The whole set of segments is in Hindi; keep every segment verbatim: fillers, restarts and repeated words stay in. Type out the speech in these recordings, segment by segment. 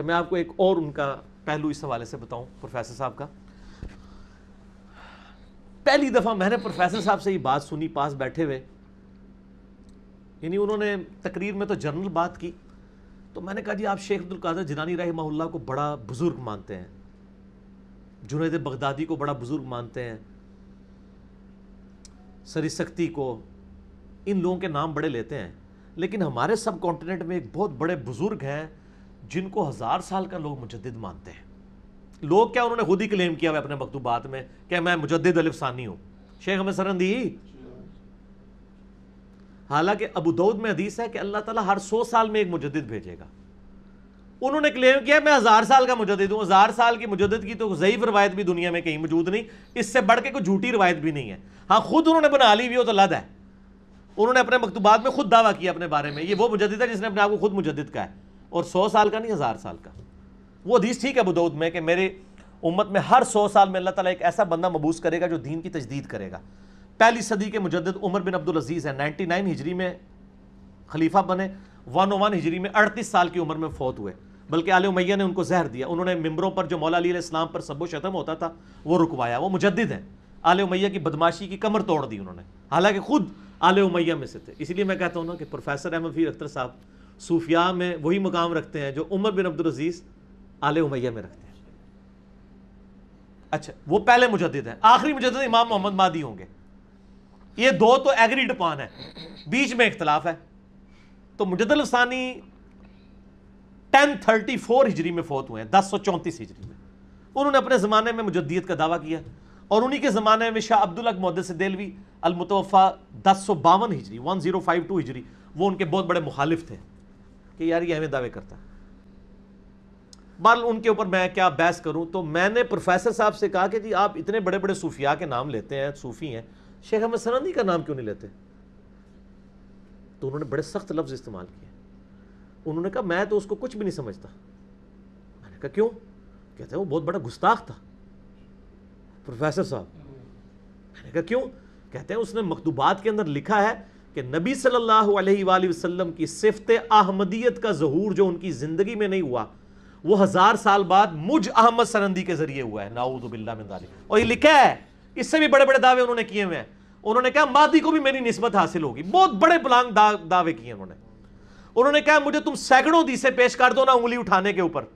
अच्छा, मैं आपको एक और उनका पहलू इस हवाले से बताऊं प्रोफेसर साहब का। पहली दफ़ा मैंने प्रोफेसर साहब से ये बात सुनी पास बैठे हुए, यानी उन्होंने तकरीर में तो जनरल बात की, तो मैंने कहा जी आप शेख अब्दुल क़ादर जिलानी रहमहुल्लाह को बड़ा बुज़ुर्ग मानते हैं, जुनैद बगदादी को बड़ा बुज़ुर्ग मानते हैं, सरिसख्ती को, इन लोगों के नाम बड़े लेते हैं, लेकिन हमारे सब कॉन्टिनेंट में एक बहुत बड़े बुज़ुर्ग हैं जिनको हज़ार साल का लोग मुजद्दिद मानते हैं। लोग क्या, उन्होंने खुद ही क्लेम किया हुआ अपने मकतूबात में कि मैं मुजद्दिद अल्फ सानी हूँ, शेख अहमद सरहंदी। हालांकि अबू दाऊद में हदीस है कि अल्लाह ताला हर सौ साल में एक मुजद्दिद भेजेगा। उन्होंने क्लेम किया मैं हज़ार साल का मुजद्दिद हूँ। हज़ार साल की मुजद्दिद की तो ज़ईफ़ रवायत भी दुनिया में कहीं मौजूद नहीं, इससे बढ़ के कोई झूठी रवायत भी नहीं है। हाँ, खुद उन्होंने बना ली हुई हो तो लद है। उन्होंने अपने मकतूबात में खुद दावा किया अपने बारे में, ये वो मुजद्दिद है जिसने अपने आप को खुद मुजद्दिद कहा है, और सौ साल का नहीं, हज़ार साल का। वो हदीस ठीक है अबू दाऊद में कि मेरे उम्मत में हर सौ साल में अल्लाह ताला एक ऐसा बंदा मबूस करेगा जो दीन की तजदीद करेगा। पहली सदी के मुजद्दिद उमर बिन अब्दुल अजीज़ है, नाइन्टी नाइन हिजरी में खलीफा बने, वन ओ वन हिजरी में अड़तीस साल की उम्र में फौत हुए। बल्कि आले उमैया ने उनको जहर दिया, उन्होंने मिंबरों पर जो मौला अली अलैहिस्सलाम पर सब्बो शतम होता था वो रुकवाया। वो मुजद्दिद हैं, आले उमैया की बदमाशी की कमर तोड़ दी उन्होंने, हालांकि खुद आले उमैया में से थे। इसीलिए मैं कहता हूँ ना कि प्रोफेसर अहमद रफीक अख्तर साहब सूफिया में वही मुकाम रखते हैं जो उमर बिन अब्दुल अजीज़ आले उमैया में रखते हैं। अच्छा, वो पहले मुजद्दिद हैं, आखिरी मुजद्दिद इमाम मोहम्मद मादी होंगे। ये दो तो एग्रीड पान है, बीच में इख्तलाफ है। तो मुजद्दिद अल्फ सानी टेन थर्टी फोर हिजरी में फौत हुए हैं, दस सौ चौंतीस हिजरी में। उन्होंने अपने ज़माने में मुजद्दियत का दावा किया, और उन्हीं के ज़माने में शाह अब्दुल हक़ मुहद्दिस देलवी अलमुतवफ़ा दस सौ बावन हिजरी वन ज़ीरो फाइव टू हिजरी, वो उनके बहुत बड़े मुखालिफ थे कि यार ये हमें दावे करता है। बहरहाल उनके ऊपर मैं क्या बहस करूं, तो मैंने प्रोफेसर साहब से कहा कि जी आप इतने बड़े बड़े सूफिया के नाम लेते हैं, सूफ़ी हैं, शेख अहमद सरहंदी का नाम क्यों नहीं लेते। तो उन्होंने बड़े सख्त लफ्ज़ इस्तेमाल किए। उन्होंने कहा मैं तो उसको कुछ भी नहीं समझता। मैंने कहा क्यों? कहते हैं वो बहुत बड़ा गुस्ताख था। प्रोफेसर साहब, मैंने कहा क्यों? कहते हैं उसने मकतूबात के अंदर लिखा है कि नबी सल्लल्लाहु अलैहि वसल्लम की सिफ्ते अहमदियत का ज़हूर जो उनकी ज़िंदगी में नहीं हुआ वो हज़ार साल बाद मुझ अहमद सरहंदी के ज़रिए हुआ है, नाऊज़ु बिल्लाह मिन ज़ालिक। और ये लिखा है, इससे भी बड़े बड़े दावे उन्होंने किए हुए हैं। उन्होंने कहा मादी को भी मेरी निस्बत हासिल होगी, बहुत बड़े बुलंद दा, दावे किए उन्होंने। उन्होंने कहा मुझे तुम सैकड़ों हदीसें पेश कर दो ना उंगली उठाने के ऊपर,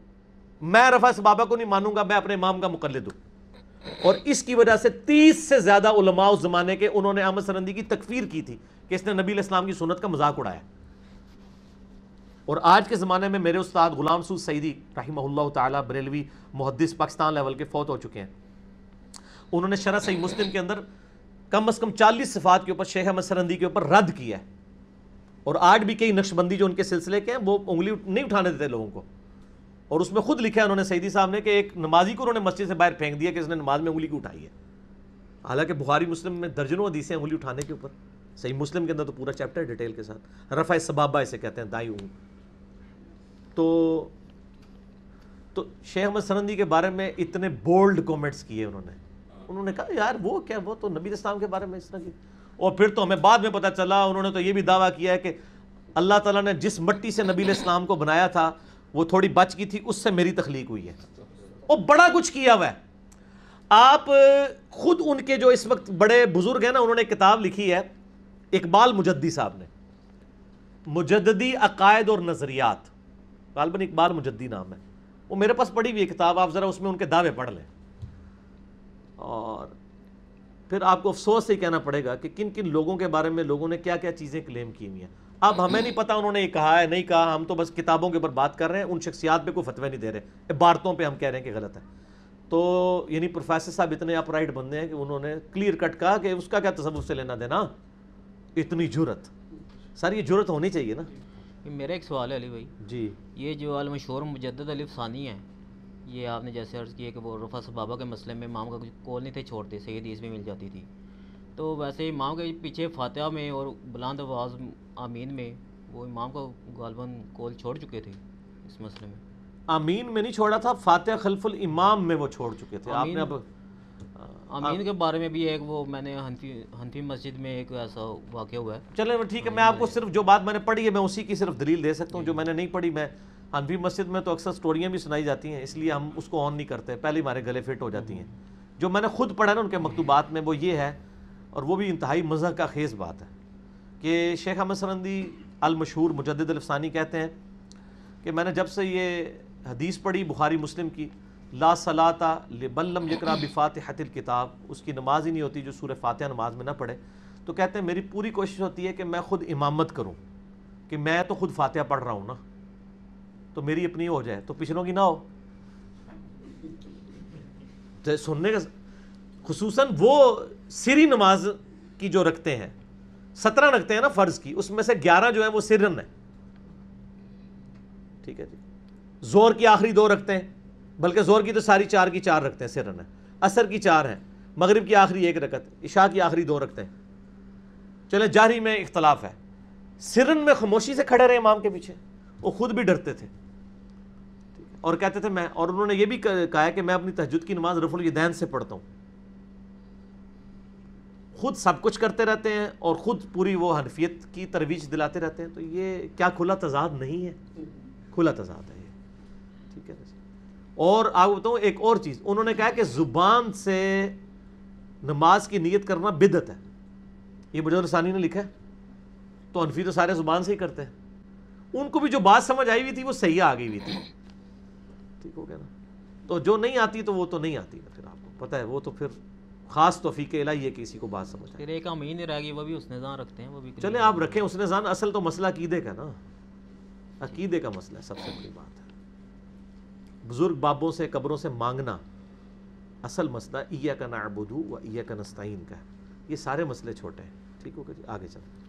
मैं रफ़ा सबाबा को नहीं मानूंगा, मैं अपने इमाम का मुक़ल्लिद हूँ। और इसकी वजह से तीस से ज़्यादा उलमा उस ज़माने के उन्होंने अहमद सरहंदी की तकफीर की थी कि इसने नबी अलैहिस्सलाम की सुन्नत का मजाक उड़ाया। और आज के ज़माने में मेरे उस्ताद गुलाम सूद सईदी रहिमहुल्लाह ताला बरेलवी मुहद्दिस पाकिस्तान लेवल के फ़ौत हो चुके हैं। उन्होंने शरह सही मुस्लिम के अंदर कम अज़ कम चालीस सिफात के ऊपर शेख अहमद सरहंदी के ऊपर रद्द किया है। और आज भी कई नक्शबंदी जो उनके सिलसिले के हैं वो उंगली नहीं उठाने देते लोगों को। और उसमें खुद लिखा है उन्होंने सईदी साहब ने कि एक नमाजी को उन्होंने मस्जिद से बाहर फेंक दिया कि इसने नमाज में उंगली की उठाई है। हालांकि बुखारी मुस्लिम में दर्जनों हदीसें उंगली उठाने के ऊपर, सही मुस्लिम के अंदर तो पूरा चैप्टर डिटेल के साथ, रफ़ा सबाबा इसे कहते हैं, दाई उंगली। तो तो शेख अहमद सरहंदी के बारे में इतने बोल्ड कमेंट्स किए उन्होंने। उन्होंने कहा यार वो क्या, वो तो नबी इस्लाम के बारे में इस तरह की। और फिर तो हमें बाद में पता चला उन्होंने तो ये भी दावा किया है कि अल्लाह ताला ने जिस मिट्टी से नबी इस्लाम को बनाया था वो थोड़ी बच की थी, उससे मेरी तख्लीक हुई है। और बड़ा कुछ किया हुआ है। आप खुद उनके जो इस वक्त बड़े बुजुर्ग हैं ना, उन्होंने किताब लिखी है इकबाल मुजद्दी साहब ने, मुजद्दी अकायद और नज़रियात, गालिबन इकबाल मुजद्दी नाम है। वो मेरे पास पढ़ी हुई है किताब, आप ज़रा उसमें उनके दावे पढ़ लें। और फिर आपको अफसोस से कहना पड़ेगा कि किन किन लोगों के बारे में लोगों ने क्या क्या चीज़ें क्लेम की हुई हैं। अब हमें नहीं पता उन्होंने ये कहा है नहीं कहा, हम तो बस किताबों के ऊपर बात कर रहे हैं, उन शख्सियात पे कोई फतवे नहीं दे रहे, इबारतों पे हम कह रहे हैं कि गलत है। तो यानी प्रोफेसर साहब इतने अपराइट बंदे हैं कि उन्होंने क्लियर कट कहा कि उसका क्या तसव्वुफ से लेना देना, इतनी जुरत। सर ये जुरत होनी चाहिए ना। मेरा एक सवाल है अली भाई जी, ये जो आल मशहूर मुजद्दिद अल्फ सानी है, ये आपने जैसे अर्ज़ किया कि वो रफ़ा सबाबा के मसले में इमाम का कुछ कौल नहीं थे छोड़ते, सही हदीस में मिल जाती थी। तो वैसे इमाम के पीछे फातिहा में और बुलंद आवाज़ आमीन में वो इमाम का गालिबन कौल छोड़ चुके थे। इस मसले में आमीन में नहीं छोड़ा था, फातिहा खल्फुल इमाम में वो छोड़ चुके थे। आपने अब आमीन के बारे में भी एक वो मैंने हनफी हनफी मस्जिद में एक ऐसा वाक़या हुआ है। चलें ठीक है, मैं आपको सिर्फ जो बात मैंने पढ़ी है मैं उसी की सिर्फ दलील दे सकता हूँ, जो मैंने नहीं पढ़ी मैं हनफी मस्जिद में तो अक्सर स्टोरियाँ भी सुनाई जाती हैं, इसलिए हम उसको ऑन नहीं करते, पहले हमारे गले फिट हो जाती हैं। जो मैंने खुद पढ़ा ना उनके मकतूबात में, वो ये है, और वो भी इंतहाई मज़ह का खेज़ बात है कि शेख अहमद सरहंदी अलमशहूर मुजद्दिद अल्फ सानी कहते हैं कि मैंने जब से ये हदीस पढ़ी बुखारी मुस्लिम की, ला सलाता लिमल्लम यकरा बिफातिहतिल किताब, उसकी नमाज ही नहीं होती जो सूरह फातिहा नमाज में ना पढ़े। तो कहते हैं मेरी पूरी कोशिश होती है कि मैं ख़ुद इमामत करूँ, कि मैं तो खुद फातिहा पढ़ रहा हूँ ना, तो मेरी अपनी हो जाए, तो पिछड़ों की ना हो। तो सुनने का खुसूसन वो सिरी नमाज की जो रखते हैं, सत्रह रखते हैं ना फ़र्ज़ की, उसमें से ग्यारह जो है वो सिरन है, ठीक है जी। जोर की आखिरी दो रखते हैं, बल्कि जोर की तो सारी चार की चार रखते हैं, सिरन है। असर की चार हैं, मगरिब की आखिरी एक रकत, इशा की आखिरी दो रखते हैं। चले जारी में इख्तलाफ है, सिरन में खामोशी से खड़े रहे इमाम के पीछे, वो खुद भी डरते थे और कहते थे मैं, और उन्होंने ये भी कहा है कि मैं अपनी तहज्जुद की नमाज रफुल यदैन से पढ़ता हूँ। खुद सब कुछ करते रहते हैं और ख़ुद पूरी वो हनफियत की तरवीज दिलाते रहते हैं। तो ये क्या खुला तजाद नहीं है? खुला तजाद है ये, ठीक है। और आपको बताऊँ एक और चीज़, उन्होंने कहा कि ज़ुबान से नमाज की नीयत करना बिदअत है। ये मुजद्दिद सानी ने लिखा है। तो हनफी तो सारे ज़ुबान से ही करते हैं, उनको भी जो बात समझ आई हुई थी वो सही आ गई हुई थी, ठीक हो गया ना। तो जो नहीं आती तो वो तो नहीं आती ना, फिर आपको पता है, वो तो फिर खास तौफीक इलाही है किसी को बात समझ आए। फिर एक अमीन रागी वो भी उसने जान रखते हैं, वो भी चले आप रखें उसने जान। असल तो मसला अकीदे का ना, अकीदे का मसला है, सबसे बड़ी बात है। बुजुर्ग बाबों से कब्रों से मांगना, असल मसला इय्याका नअबुदु व इय्याका नस्ताईन का है। ये सारे मसले छोटे हैं, ठीक हो गया जी। आगे चलें।